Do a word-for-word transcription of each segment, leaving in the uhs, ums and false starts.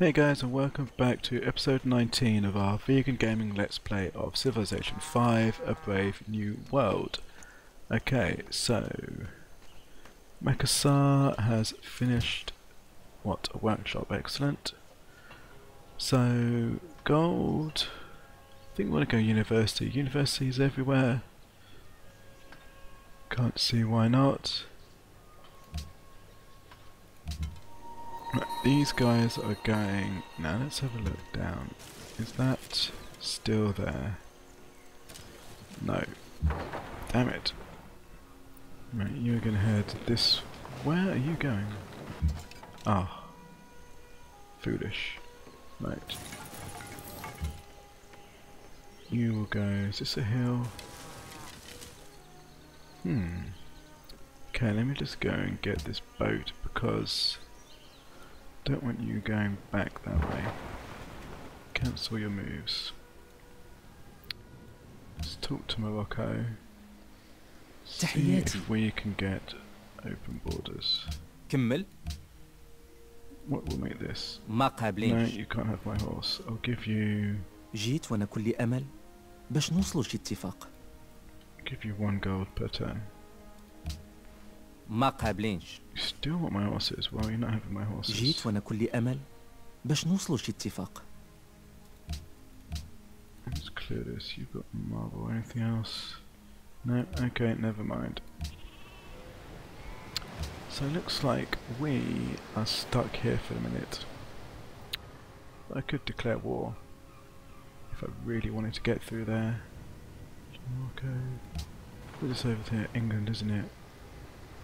Hey guys, and welcome back to episode nineteen of our vegan gaming let's play of Civilization five, A Brave New World. Okay, so Makassar has finished, what, a workshop, excellent. So, gold, I think we want to go university, universities everywhere, can't see why not. These guys are going... Now let's have a look down. Is that still there? No. Damn it. Right, you're going to head this... Where are you going? Ah. Foolish. Right. You will go... Is this a hill? Hmm. Okay, let me just go and get this boat because... Don't want you going back that way. Cancel your moves. Let's talk to Morocco. See if we can get open borders. What will make this? No, you can't have my horse. I'll give you... I'll give you one gold per turn. You still want my horses? Well, you're not having my horses. جيت وأنا كل أمل باش نوصلوا شي اتفاق. Let's clear this. You've got marble. Anything else? No. Okay, never mind. So it looks like we are stuck here for a minute. I could declare war if I really wanted to get through there. Okay. We're just over here, England, isn't it?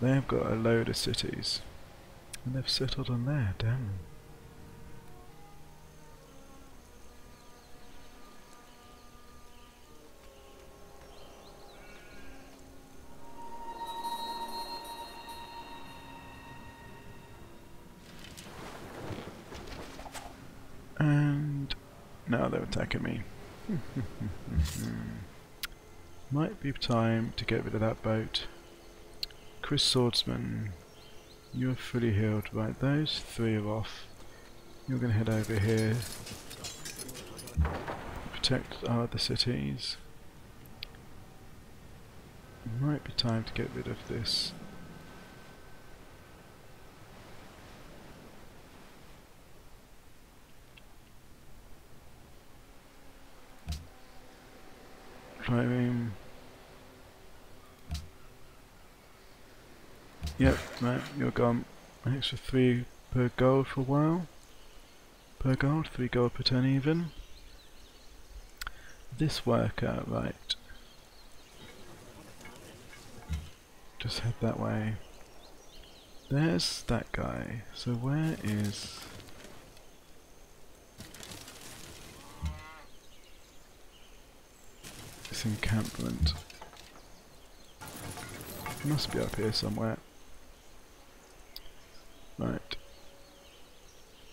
They've got a load of cities, and they've settled on there, damn them. And now they're attacking me. Might be time to get rid of that boat. Chris Swordsman, you're fully healed. Right, those three are off. You're going to head over here. Protect our other cities. Might be time to get rid of this. Driving. Yep, right, you're gone. An extra three per gold for a while. Per gold, three gold per turn even. This worker, right. Just head that way. There's that guy. So where is... this encampment? It must be up here somewhere. Right.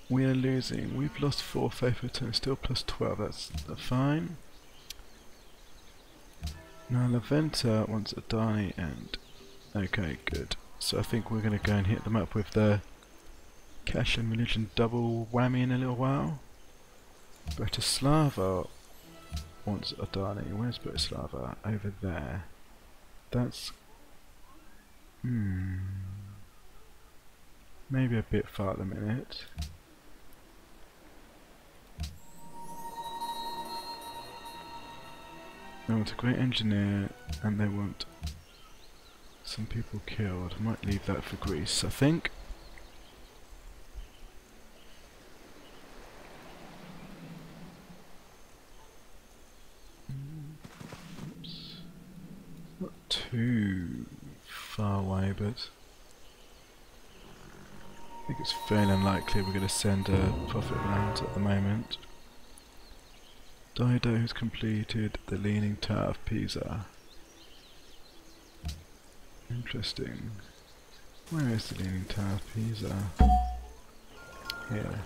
We are losing. We've lost four faithful turns, still plus twelve, that's fine. Now LaVenta wants a die and... Okay, good. So I think we're going to go and hit them up with the cash and religion double whammy in a little while. Bratislava wants a die. Where's Bratislava? Over there. That's... Hmm... Maybe a bit far at the minute. They want a great engineer and they want some people killed. I might leave that for Greece, I think. Oops. Not too far away, but... I think it's fairly unlikely we're going to send a prophet round at the moment. Dido has completed the Leaning Tower of Pisa. Interesting. Where is the Leaning Tower of Pisa? Here.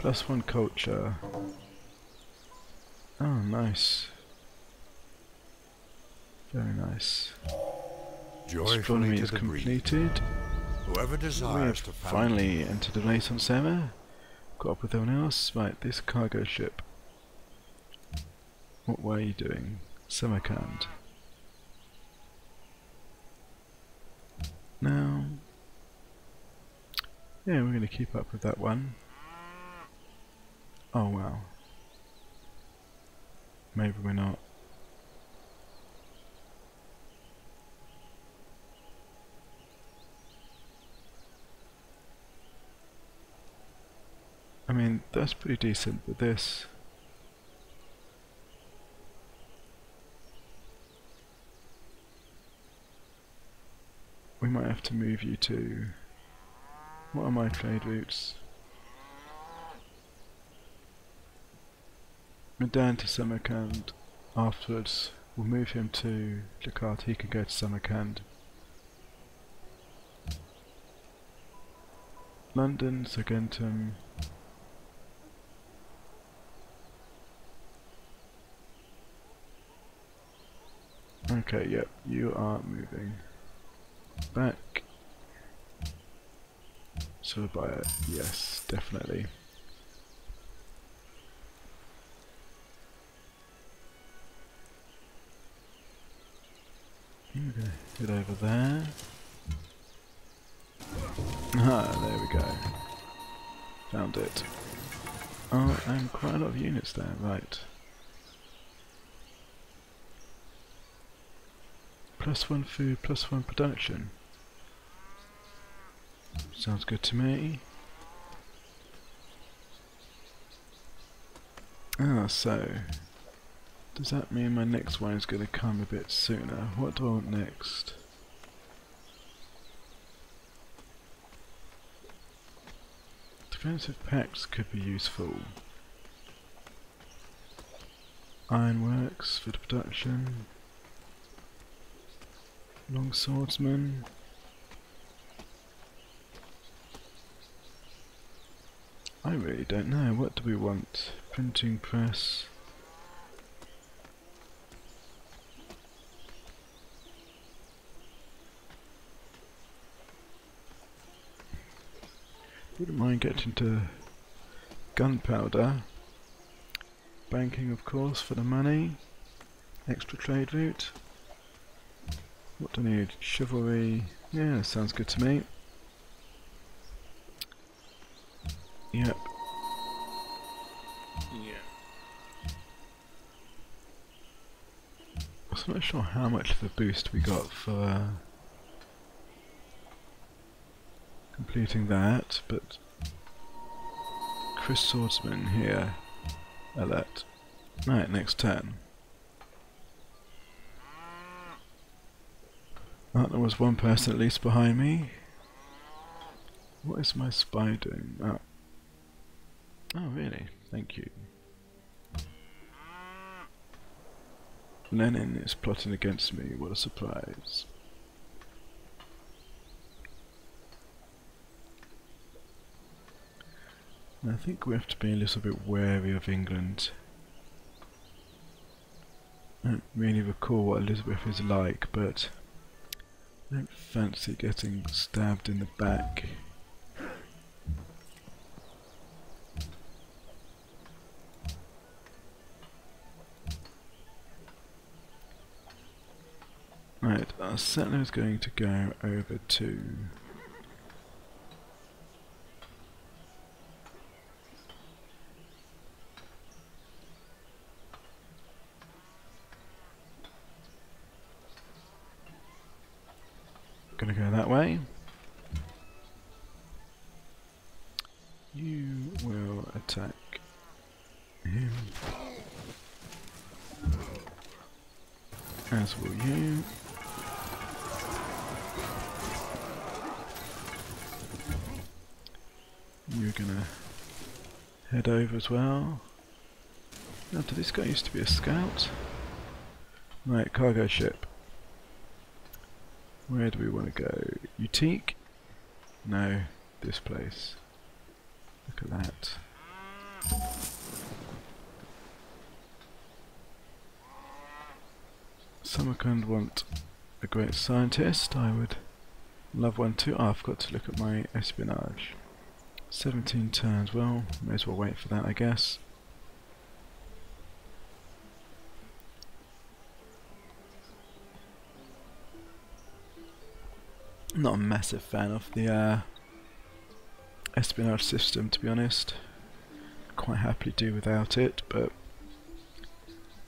Plus one culture. Oh, nice. Very nice. Astronomy is completed. Whoever desires we have to finally entered the Renaissance era. Got up with everyone else. Right, this cargo ship. What were you doing? Samarkand. Now, yeah, we're going to keep up with that one. Oh wow. Maybe we're not. I mean, that's pretty decent, but this... We might have to move you to... What are my trade routes? Medan to Samarkand. Afterwards, we'll move him to Jakarta. He can go to Samarkand. London, Sargentum. Okay, yep, you are moving back. Celebaya, yes, definitely. I'm gonna head over there. Ah, there we go. Found it. Oh, and quite a lot of units there, right. Plus one food, plus one production. Sounds good to me. Ah, so... Does that mean my next one is going to come a bit sooner? What do I want next? Defensive packs could be useful. Ironworks for the production. Long swordsman. I really don't know. What do we want? Printing press. Wouldn't mind getting to gunpowder. Banking, of course, for the money. Extra trade route. What do I need? Chivalry. Yeah, sounds good to me. Yep. Yeah. I'm not sure how much of a boost we got for uh, completing that, but Chris Swordsman here. Alert. Right, next turn. Oh, there was one person at least behind me. What is my spy doing? Oh, oh really? Thank you. Lenin is plotting against me. What a surprise. And I think we have to be a little bit wary of England. I don't really recall what Elizabeth is like, but... I don't fancy getting stabbed in the back. Right, our settler is going to go over to... Gonna go that way. You will attack him. As will you. You're gonna head over as well. Now, this guy used to be a scout. Right, cargo ship. Where do we want to go? Utique? No, this place. Look at that. Samarkand want a great scientist. I would love one too. Oh, I forgot to look at my espionage. seventeen turns, well, may as well wait for that, I guess. I'm not a massive fan of the uh, espionage system, to be honest. Quite happily do without it, but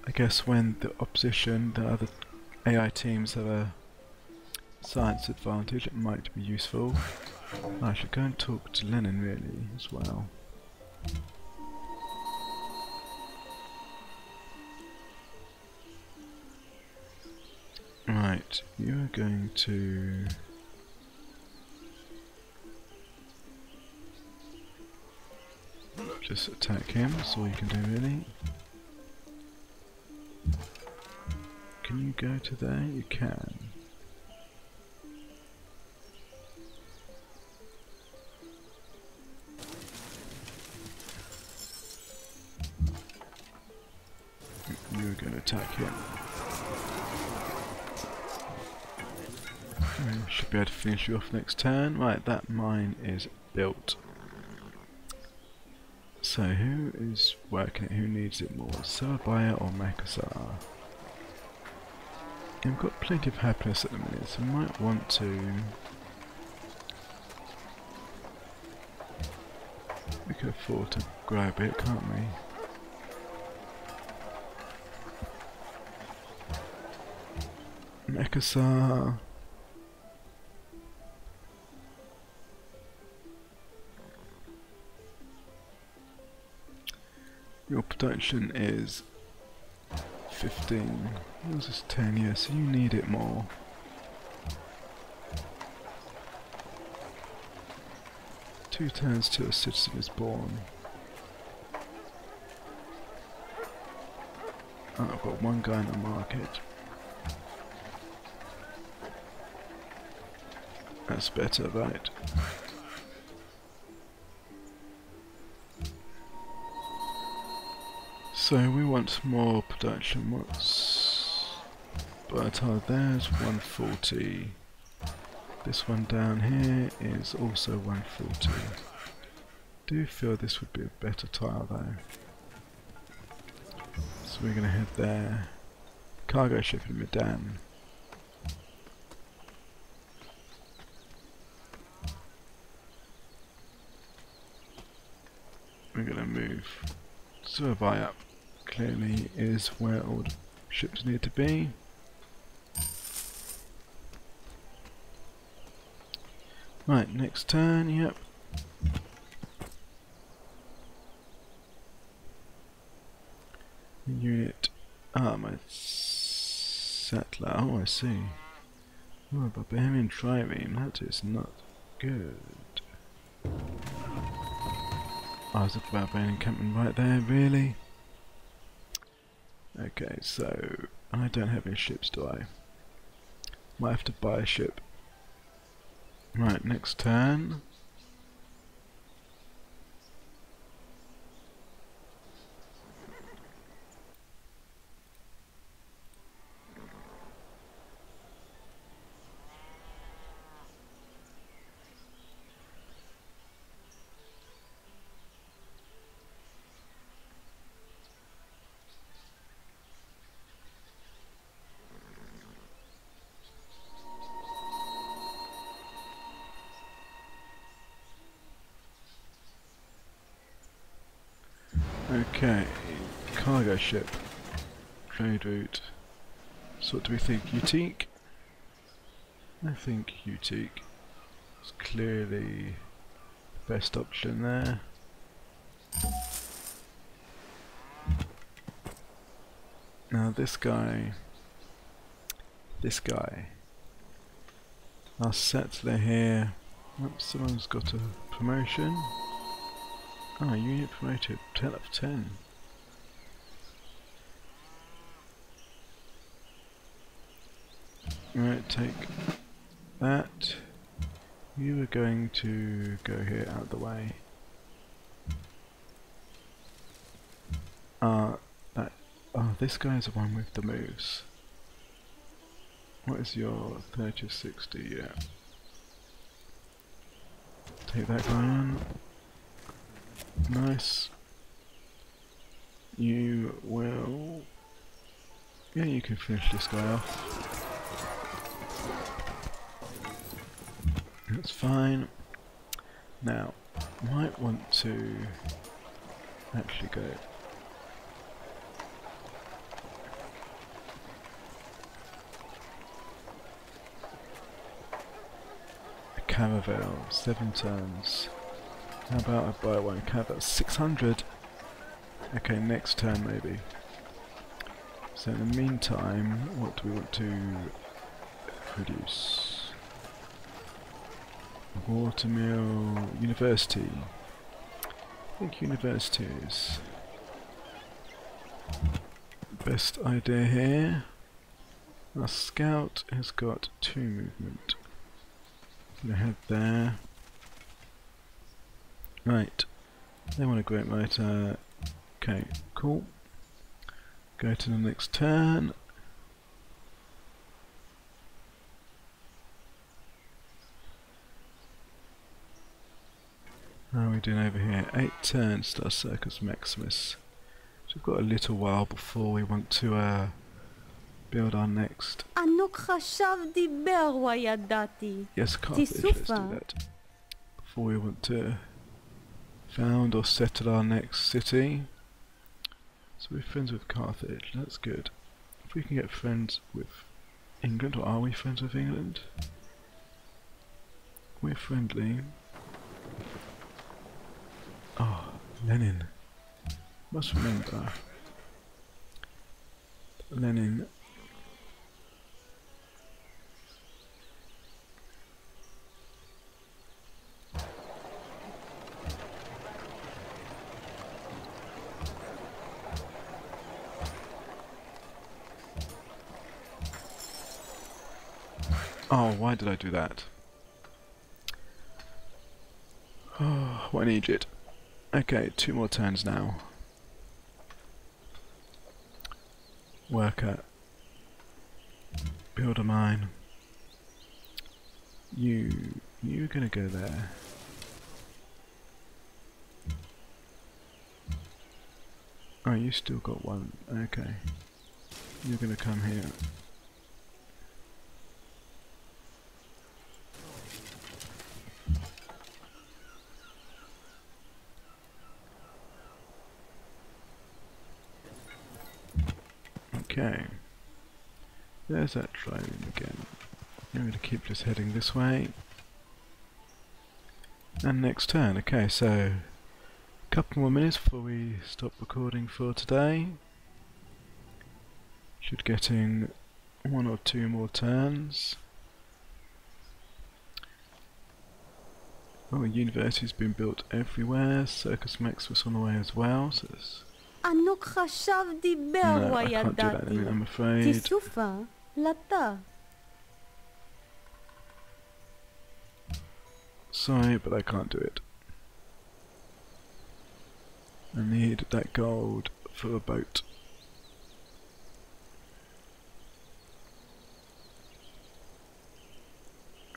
I guess when the opposition, the other A I teams have a science advantage, it might be useful. I should go and talk to Lenin really as well. Right, you are going to just attack him, that's all you can do really. Can you go to there? You can. You were going to attack him. We should be able to finish you off next turn. Right, that mine is built. So who is working it? Who needs it more? Celebaya or Makassar? I've got plenty of happiness at the minute, so I might want to... We can afford to grab it, can't we? Makassar. Your production is fifteen. Yours is ten, yeah, so you need it more. Two turns till a citizen is born. Oh, I've got one guy in the market. That's better, right? So we want more production. What's but uh, there's one forty. This one down here is also one forty. Do feel this would be a better tile though. So we're gonna head there. Cargo ship in Medan. We're gonna move. Survey up clearly is where all the ships need to be. Right, next turn, yep. Unit ah my settler, oh I see. Oh, barbarian trireme, that is not good. I was looking about being encampment right there, really? Okay, so I don't have any ships, do I? Might have to buy a ship. Right, next turn. Okay, cargo ship, trade route. So what do we think? Utique? I think Utique is clearly the best option there. Now this guy, this guy, our settler here, oops, someone's got a promotion. Ah, oh, unit promoted, ten out of ten. Right, take that. You are going to go here out of the way. Ah, uh, that. Ah, oh, this guy is the one with the moves. What is your thirty sixty? Yeah. Take that guy on. Nice. You will... Yeah, you can finish this guy off. That's fine. Now, might want to actually go... A caravel, seven turns. How about I buy one caravel? six hundred! Okay, next turn maybe. So in the meantime, what do we want to produce? Watermill, university. I think university is best idea here. Our scout has got two movement. I'm gonna head there. Right. They want a great writer. Okay, cool. Go to the next turn. How are we doing over here? Eight turns to our Circus Maximus. So we've got a little while before we want to uh, build our next. Yes, Carthage, let's do that. Before we want to found or settle our next city. So we're friends with Carthage, that's good. If we can get friends with England, or are we friends with England? We're friendly. Oh, Lenin. Must remember. Lenin. Oh, why did I do that? Oh, what an idiot. Okay, two more turns now. Worker. Build a mine. You... you're gonna go there. Oh, you still got one. Okay. You're gonna come here. Okay, there's that driving again. I'm going to keep this heading this way. And next turn, okay, so a couple more minutes before we stop recording for today. Should get in one or two more turns. Well, the university's been built everywhere, Circus Maximus on the way as well, so it's No, I can't do that anymore, I'm afraid. Sorry, but I can't do it. I need that gold for a boat.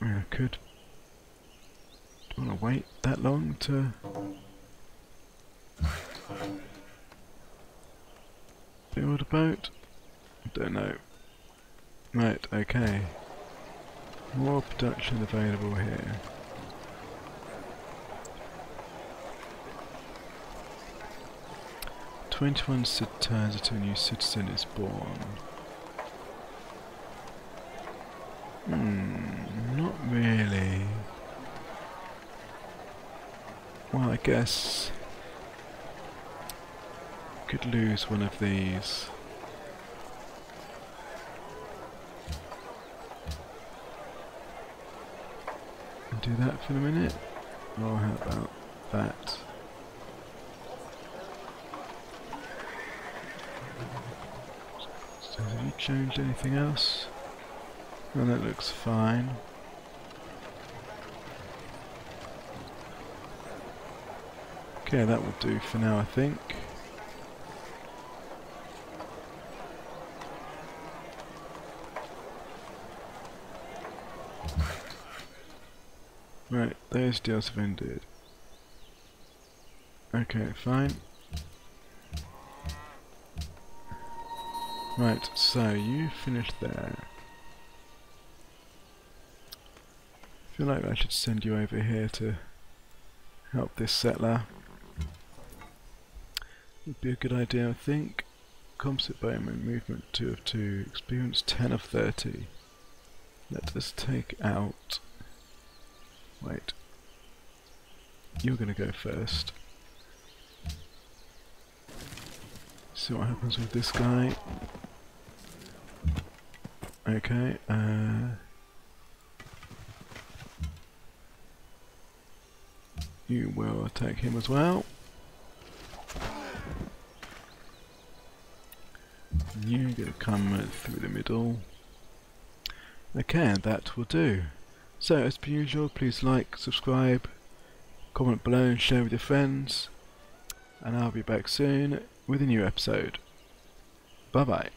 I mean, I could. Do you want to wait that long to... build a boat? I don't know. Right, okay. More production available here. twenty-one turns until a new citizen is born. Hmm, not really. Well, I guess... could lose one of these. And do that for a minute? Or how about that? So have you changed anything else? No, that looks fine. Okay, that will do for now, I think. Right, those deals have ended. Okay, fine. Right, so you finished there. I feel like I should send you over here to help this settler. Would be a good idea, I think. Composite bowman movement two of two, experience ten of thirty. Let us take out... Wait. You're gonna go first. See what happens with this guy. Okay, uh... you will attack him as well. You get to come through the middle. Okay, that will do. So, as per usual, please like, subscribe, comment below and share with your friends. And I'll be back soon with a new episode. Bye bye.